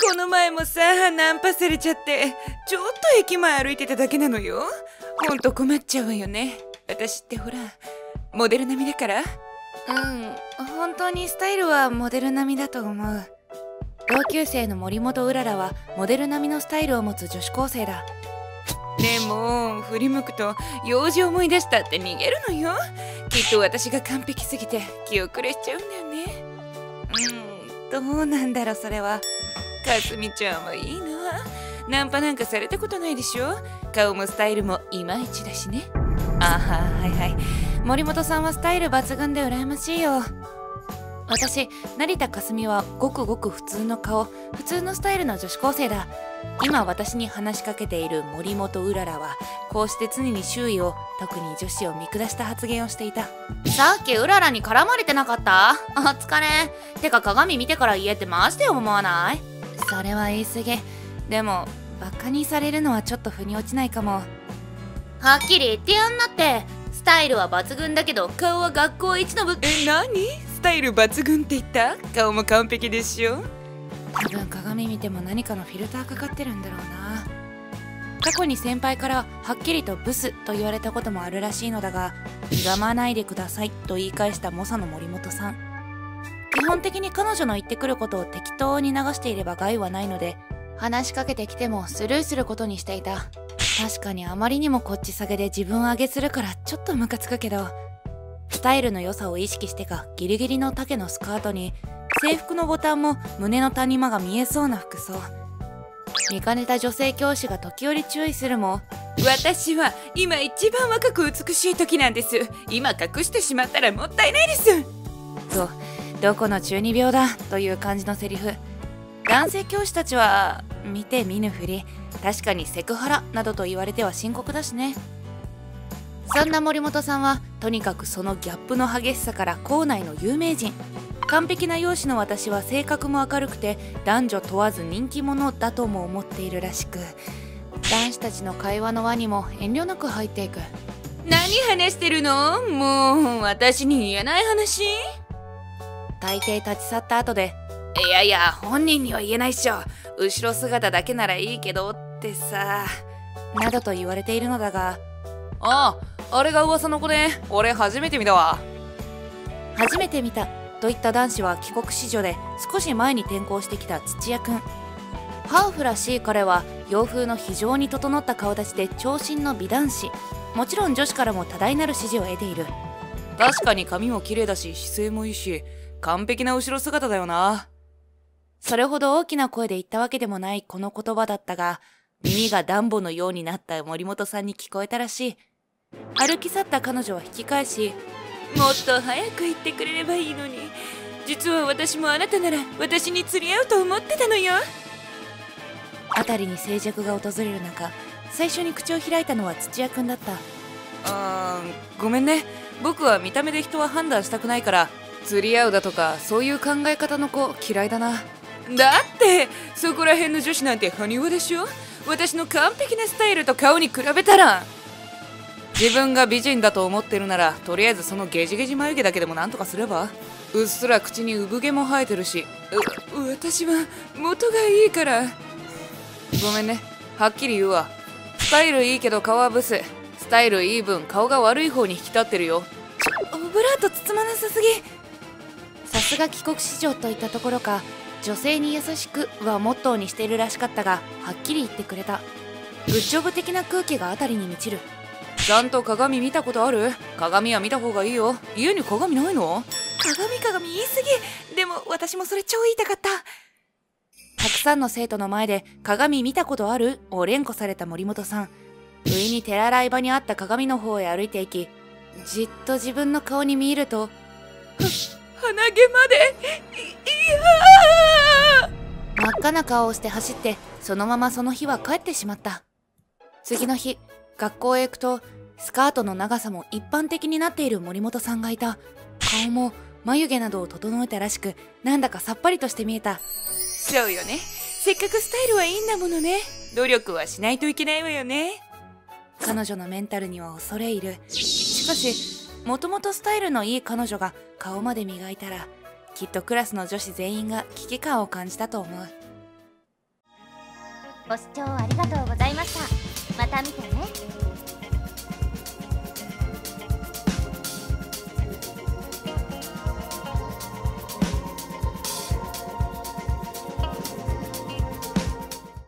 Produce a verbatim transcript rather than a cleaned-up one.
この前もさナンパされちゃってちょっと駅前歩いてただけなのよ。ほんと困っちゃうわよね。私ってほらモデル並みだから。うん、本当にスタイルはモデル並みだと思う。同級生の森本うららはモデル並みのスタイルを持つ女子高生だ。でも振り向くと用事思い出したって逃げるのよ。きっと私が完璧すぎて気遅れしちゃうんだよね。うん、どうなんだろうそれは。かすみちゃんもいいな。ナンパなんかされたことないでしょ。顔もスタイルもいまいちだしね。あははいはい、森本さんはスタイル抜群で羨ましいよ。私成田かすみはごくごく普通の顔普通のスタイルの女子高生だ。今私に話しかけている森本うららはこうして常に周囲を特に女子を見下した発言をしていた。さっきうららに絡まれてなかった？あ、疲れ。てか鏡見てから言えってマジで思わない？それは言い過ぎ。でもバカにされるのはちょっと腑に落ちないかも。はっきり言ってやんなって。スタイルは抜群だけど顔は学校一のぶ…え、何？スタイル抜群って言った？顔も完璧でしょ。多分鏡見ても何かのフィルターかかってるんだろうな。過去に先輩からはっきりとブスと言われたこともあるらしいのだが、我慢ないでくださいと言い返した猛者の森本さん。基本的に彼女の言ってくることを適当に流していれば害はないので、話しかけてきてもスルーすることにしていた。確かにあまりにもこっち下げで自分上げするからちょっとムカつくけど、スタイルの良さを意識してかギリギリの丈のスカートに制服のボタンも胸の谷間が見えそうな服装。見かねた女性教師が時折注意するも、私は今一番若く美しい時なんです。今隠してしまったらもったいないです、とどこの中二病だという感じのセリフ。男性教師たちは見て見ぬふり、確かにセクハラなどと言われては深刻だしね。そんな森本さんはとにかくそのギャップの激しさから校内の有名人。完璧な容姿の私は性格も明るくて男女問わず人気者だとも思っているらしく、男子たちの会話の輪にも遠慮なく入っていく。何話してるの？もう私に言えない話？大抵立ち去った後で、いやいや本人には言えないっしょ、後ろ姿だけならいいけどってさ、などと言われているのだが、ああ、あれが噂の子で俺初めて見たわ。初めて見たといった男子は帰国子女で少し前に転校してきた土屋くん。ハーフらしい彼は洋風の非常に整った顔立ちで長身の美男子。もちろん女子からも多大なる支持を得ている。確かに髪も綺麗だし姿勢もいいし完璧な後ろ姿だよな。それほど大きな声で言ったわけでもないこの言葉だったが、耳がダンボのようになった森本さんに聞こえたらしい。歩き去った彼女は引き返し、もっと早く言ってくれればいいのに。実は私もあなたなら私に釣り合うと思ってたのよ。辺りに静寂が訪れる中、最初に口を開いたのは土屋くんだった。あー、ごめんね。僕は見た目で人は判断したくないから、釣り合うだとかそういう考え方の子嫌いだな。だってそこら辺の女子なんて埴輪でしょ。私の完璧なスタイルと顔に比べたら。自分が美人だと思ってるならとりあえずそのゲジゲジ眉毛だけでもなんとかすれば。うっすら口に産毛も生えてるし、う私は元がいいから。ごめんね、はっきり言うわ。スタイルいいけど顔はブス。スタイルいい分顔が悪い方に引き立ってるよ。ちょ、オブラート包まなさすぎ。さすが帰国子女といったところか、女性に優しくはモットーにしているらしかったが、はっきり言ってくれた。グッジョブ的な空気が辺りに満ちる。ちゃんと鏡見たことある？鏡は見た方がいいよ。家に鏡ないの？鏡鏡言いすぎ。でも私もそれ超言いたかった。たくさんの生徒の前で鏡見たことある？を連呼された森本さん、不意に手洗い場にあった鏡の方へ歩いていき、じっと自分の顔に見入ると、鼻毛まで、いやー！真っ赤な顔をして走って、そのままその日は帰ってしまった。次の日学校へ行くと、スカートの長さも一般的になっている森本さんがいた。顔も眉毛などを整えたらしく、なんだかさっぱりとして見えた。そうよね、せっかくスタイルはいいんだものね。努力はしないといけないわよね。彼女のメンタルには恐れ入る。しかしもともとスタイルのいい彼女が顔まで磨いたら、きっとクラスの女子全員が危機感を感じたと思う。ご視聴ありがとうございました。